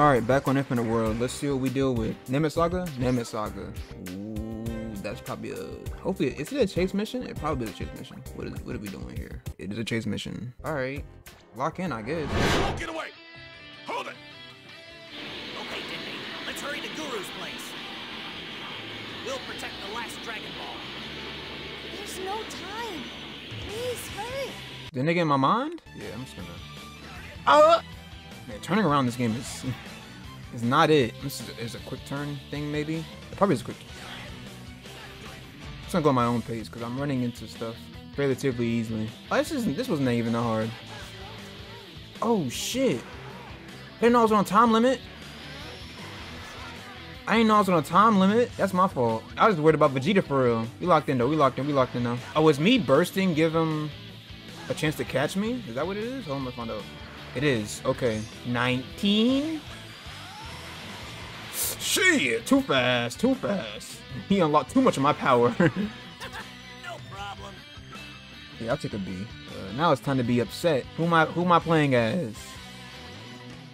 Alright, back on Infinite World. Let's see what we deal with. Namek Saga? Namek Saga. Ooh, that's probably a... Hopefully, is it a chase mission? It probably is a chase mission. What are we doing here? It is a chase mission. Alright. Lock in, I guess. Don't get away! Hold it! Okay, Denny. Let's hurry to Guru's place. We'll protect the last Dragon Ball. There's no time. Please, hurry. The nigga in my mind? Yeah, I'm just gonna... Man, turning around this game is not it. This is a quick turn thing, maybe? It probably is a quick turn. I'm just gonna go on my own pace because I'm running into stuff relatively easily. Oh, this wasn't even that hard. Oh shit! I didn't know I was on a time limit. I didn't know I was on a time limit. That's my fault. I was worried about Vegeta for real. We locked in though. We locked in now. Oh, is me bursting give him a chance to catch me? Is that what it is? Hold on, let's find out. It is. Okay. 19? Shit! Too fast. Too fast. He unlocked too much of my power. No problem. Yeah, I'll take a B. Now it's time to be upset. Who am I playing as?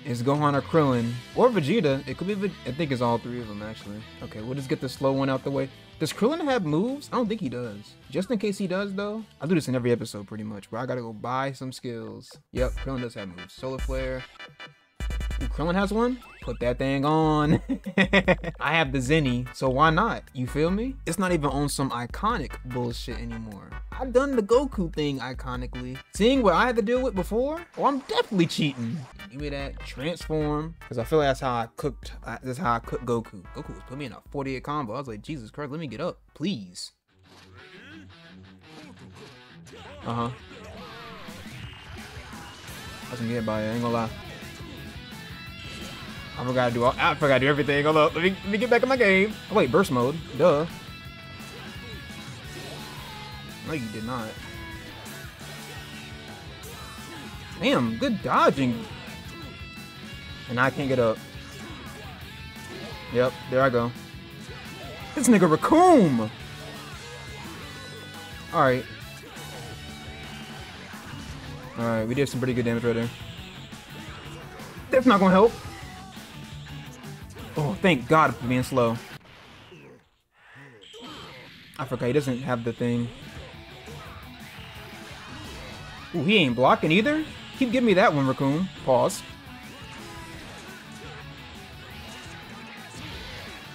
Is Gohan or Krillin? Or Vegeta. It could be I think it's all three of them, actually. Okay, we'll just get the slow one out the way. Does Krillin have moves? I don't think he does. Just in case he does, though, I do this in every episode, pretty much, where I gotta go buy some skills. Yep, Krillin does have moves. Solar Flare. Ooh, Krillin has one? Put that thing on. I have the Zenny, so why not? You feel me? It's not even on some iconic bullshit anymore. I've done the Goku thing iconically. Seeing what I had to deal with before? Oh, I'm definitely cheating. Give me that transform, because I feel like that's how I cooked Goku. Goku was putting me in a 48 combo. I was like, Jesus Christ, let me get up, please. Uh-huh. I was gonna get by it, I ain't gonna lie. I forgot to do everything. Hold up, let me get back in my game. Oh wait, burst mode, duh. No, you did not. Damn, good dodging. And I can't get up. Yep, there I go. This nigga Recoome! Alright. Alright, we did some pretty good damage right there. That's not gonna help. Oh, thank God for being slow. I forgot he doesn't have the thing. Ooh, he ain't blocking either? Keep giving me that one, Recoome. Pause.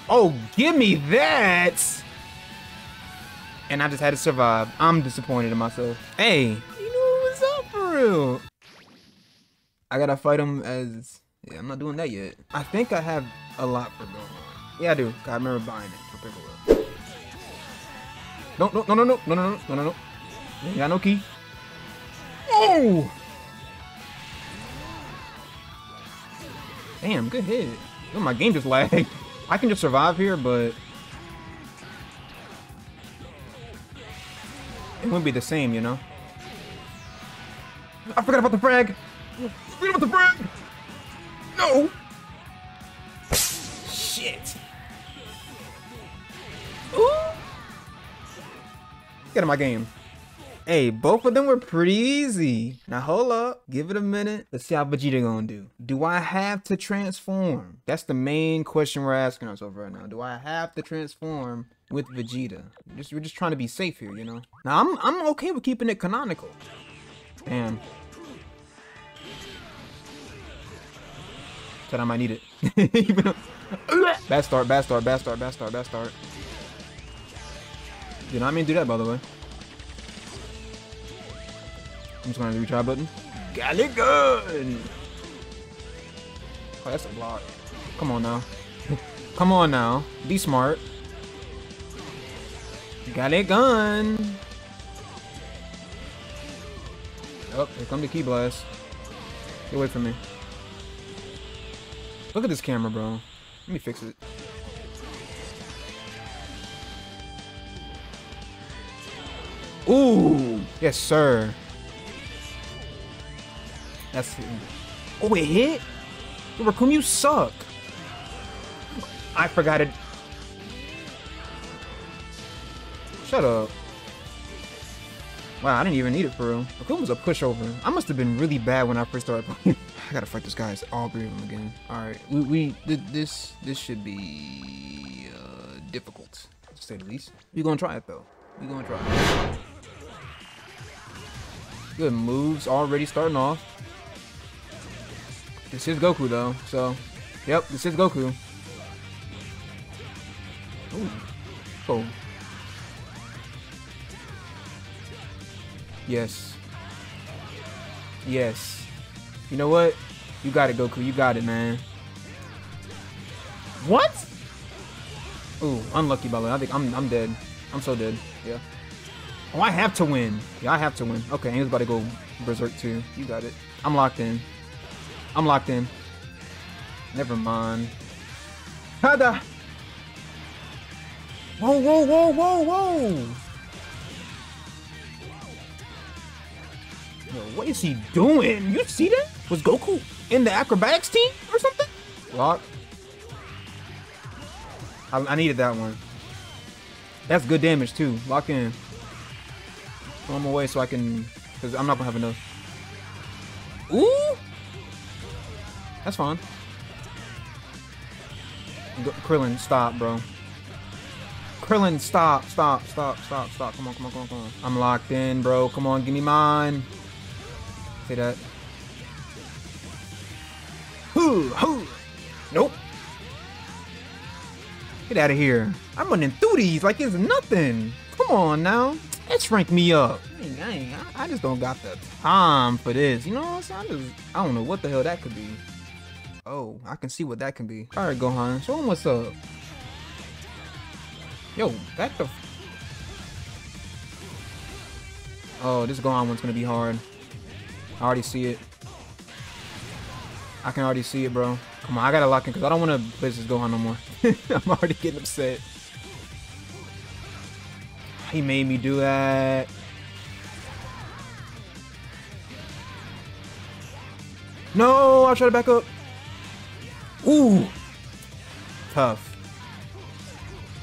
Oh, give me that! And I just had to survive. I'm disappointed in myself. Hey, you know what's up for real? I gotta fight him as... Yeah, I'm not doing that yet. I think I have a lot for Gohan. Yeah, I do. I remember buying it for Piccolo. No. Ain't got no key. Oh! Damn, good hit. Yo, my game just lagged. I can just survive here, but... It wouldn't be the same, you know? I forgot about the frag! No! Shit! Ooh! Get in my game. Hey, both of them were pretty easy. Now hold up, give it a minute. Let's see how Vegeta gonna do. Do I have to transform? That's the main question we're asking ourselves right now. Do I have to transform with Vegeta? We're just trying to be safe here, you know? Now I'm okay with keeping it canonical. Damn. Said I might need it. Bad start. Did I mean do that, by the way? I'm just gonna retry button. Galick Gun! Oh, that's a block. Come on now. Come on now. Be smart. Galick Gun! Oh, here come the key blast. Get away from me. Look at this camera, bro. Let me fix it. Ooh! Yes, sir. That's it. Oh, it hit? Recoome, you suck. I forgot it. Shut up. Wow, I didn't even need it for real. Recoome was a pushover. I must have been really bad when I first started playing. I gotta fight those guys, all three of them again. All right, this should be difficult, to say the least. We're gonna try it though. We're gonna try it. Good moves already starting off. This is Goku though, so yep, this is Goku. Ooh. Oh. Yes. Yes. You know what? You got it, Goku. You got it, man. What? Ooh, unlucky, by the way. I think I'm dead. I'm so dead. Yeah. Oh, I have to win. Yeah, I have to win. Okay, Angel's about to go berserk too. You got it. I'm locked in. I'm locked in. Never mind. Hada! Whoa, whoa, whoa, whoa, whoa! Yo, what is he doing? You see that? Was Goku in the acrobatics team or something? Lock. I needed that one. That's good damage too. Lock in. Throw him away so I can, because I'm not gonna have enough. Ooh! That's fine. Krillin, stop, bro. Krillin, stop, stop, stop, stop, stop. Come on, come on, come on, come on. I'm locked in, bro. Come on, give me mine. Say that. Hoo, hoo. Nope. Get out of here. I'm running through these like it's nothing. Come on now. That shrank me up. Dang, I just don't got the time for this. You know what I'm saying? I don't know what the hell that could be. Oh, I can see what that can be. All right, Gohan, show him what's up. Yo, that the... Oh, this Gohan one's gonna be hard. I already see it. I can already see it, bro. Come on, I gotta lock in because I don't want to play this Gohan no more. I'm already getting upset. He made me do that. No, I'll try to back up. Ooh. Tough.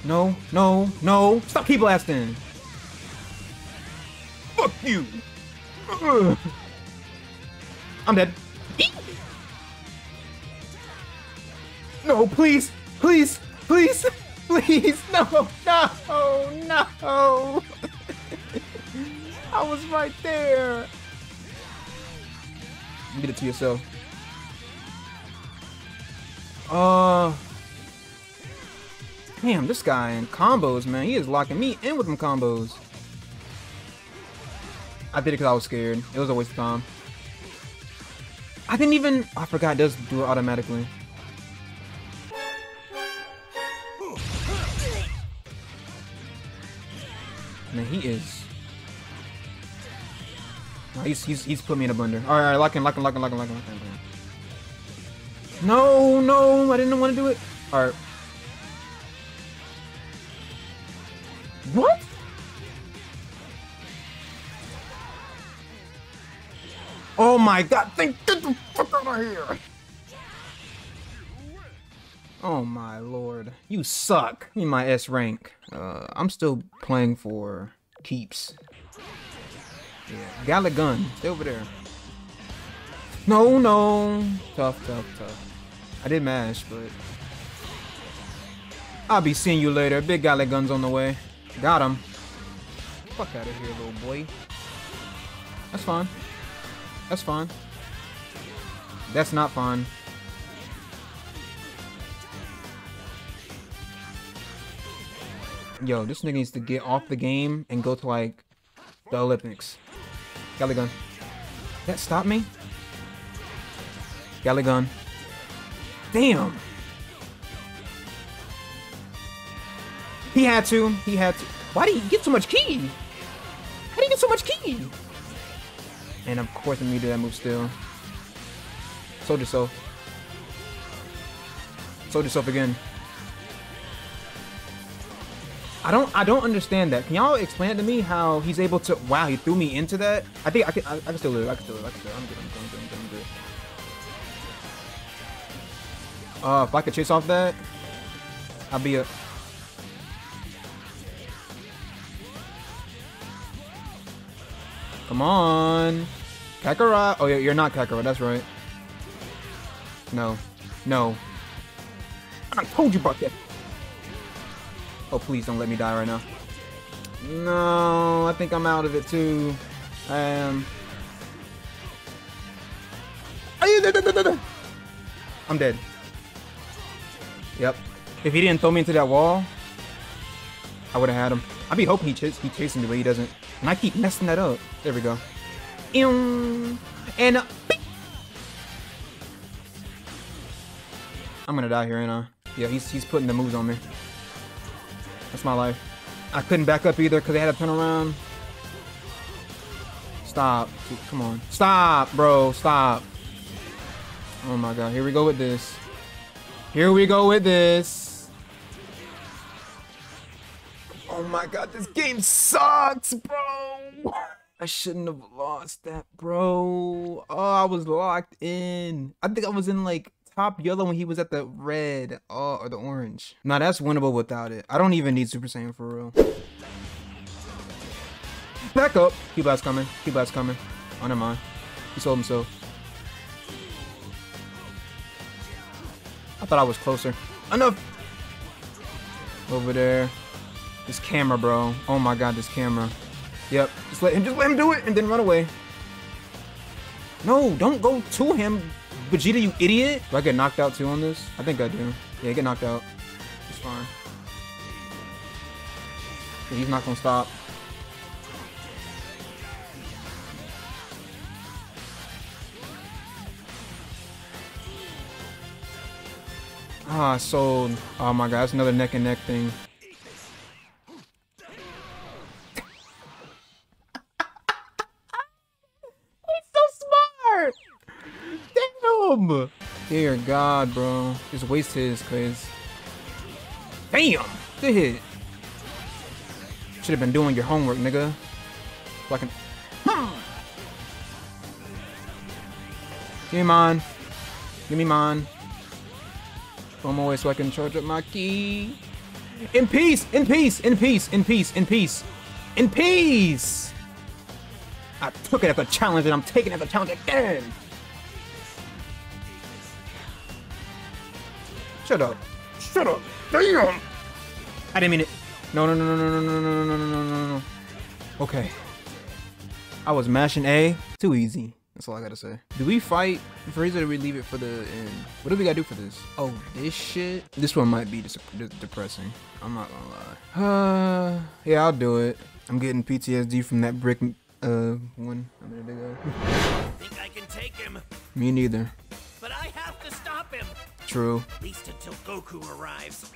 No, no, no. Stop key blasting. Fuck you. Ugh. I'm dead. Eek. No, please, please, please, please. No, no, no. I was right there. You did it to yourself. Damn, this guy in combos, man. He is locking me in with them combos. I did it because I was scared. It was a waste of time. I didn't even... I forgot it does do it automatically. Man, he is... Oh, he's put me in a blender. Alright, lock in. No, no, I didn't want to do it. Alright. What? Oh my god, get the fuck out of here! Oh my lord, you suck. Give me my S rank. I'm still playing for keeps. Yeah, Galick Gun, stay over there. No, no. Tough, tough, tough. I did mash, but... I'll be seeing you later. Big Galick Gun's on the way. Got him. Fuck out of here, little boy. That's fine. That's fine. That's not fine. Yo, this nigga needs to get off the game and go to, like, the Olympics. Galick Gun. That stopped me? Galick Gun. Damn! He had to. He had to. Why did he get so much ki? How did he get so much ki? And of course, I'm gonna do that move still. Sold yourself. Sold yourself again. I don't understand that. Can y'all explain it to me how he's able to? Wow, he threw me into that. I think I can still live. I can still live. I can still live. I'm good. If I could chase off that, I'll be a. Come on. Kakarot. Oh, you're not Kakarot. That's right. No. No. I told you about that. Oh, please don't let me die right now. No, I think I'm out of it too. I am. I'm dead. Yep. If he didn't throw me into that wall, I would have had him. I'd be hoping he chasing me, but he doesn't. And I keep messing that up. There we go. And I'm gonna die here, ain't I? Yeah, he's putting the moves on me. That's my life. I couldn't back up either because they had to turn around. Stop. Come on. Stop, bro. Stop. Oh my god. Here we go with this. Here we go with this. Oh my god. This game sucks, bro. I shouldn't have lost that, bro. Oh, I was locked in. I think I was in like top yellow when he was at the red or the orange. Nah, that's winnable without it. I don't even need Super Saiyan for real. Back up. Key Blast coming. Key Blast coming. Oh, never mind. He sold himself. I thought I was closer. Enough. Over there. This camera, bro. Oh my god, this camera. Yep, just let him do it and then run away. No, don't go to him, Vegeta, you idiot. Do I get knocked out too on this? I think I do. Yeah, get knocked out. It's fine. Yeah, he's not gonna stop. Ah, sold. Oh my god, that's another neck and neck thing. Dear God, bro. Just waste his, cause damn! Good hit. Should have been doing your homework, nigga. Fucking. Give me mine. Give me mine. Throw him away so I can charge up my key. In peace! In peace! In peace! In peace! In peace! In peace! I took it as a challenge and I'm taking it as a challenge again! Shut up. Shut up. Damn! I didn't mean it. No, no, no, no, no, no, no, no, no, no, no, no. Okay. I was mashing A. Too easy. That's all I gotta say. Do we fight Frieza or do we leave it for the end? What do we gotta do for this? Oh, this shit? This one might be depressing. I'm not gonna lie. Yeah, I'll do it. I'm getting PTSD from that brick, one a minute ago. Think I can take him. Me neither. But I have to stop him. True. At least until Goku arrives.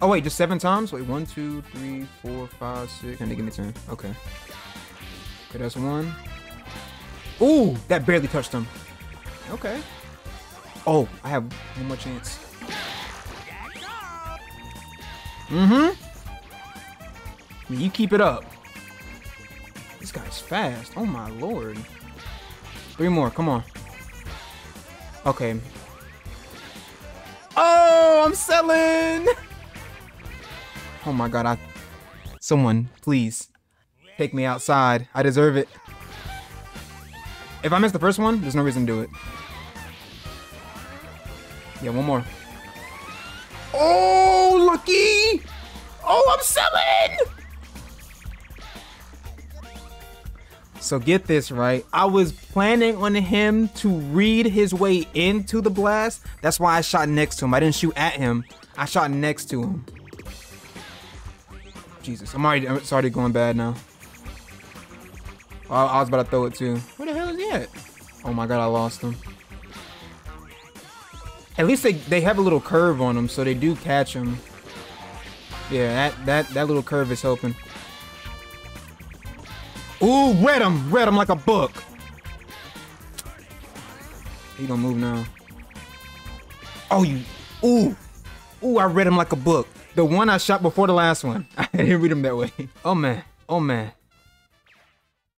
Oh wait, just 7 times? Wait, 1, 2, 3, 4, 5, 6. And they give me 10. Okay. Okay, that's 1. Ooh, that barely touched him. Okay. Oh, I have one more chance. Mm-hmm. You keep it up. This guy's fast. Oh my lord. 3 more, come on. Okay. Oh, I'm selling! Oh my god, someone, please. Take me outside. I deserve it. If I miss the first one, there's no reason to do it. Yeah, 1 more. Oh, lucky! Oh, I'm selling! So get this right, I was planning on him to read his way into the blast. That's why I shot next to him. I didn't shoot at him. I shot next to him. Jesus, it's already going bad now. I was about to throw it too. Where the hell is he at? Oh my god, I lost him. At least they have a little curve on him, so they do catch him. Yeah, that little curve is helping. Ooh, read him like a book. He gonna move now. Oh, you, ooh. Ooh, I read him like a book. The one I shot before the last one. I didn't read him that way. Oh man, oh man.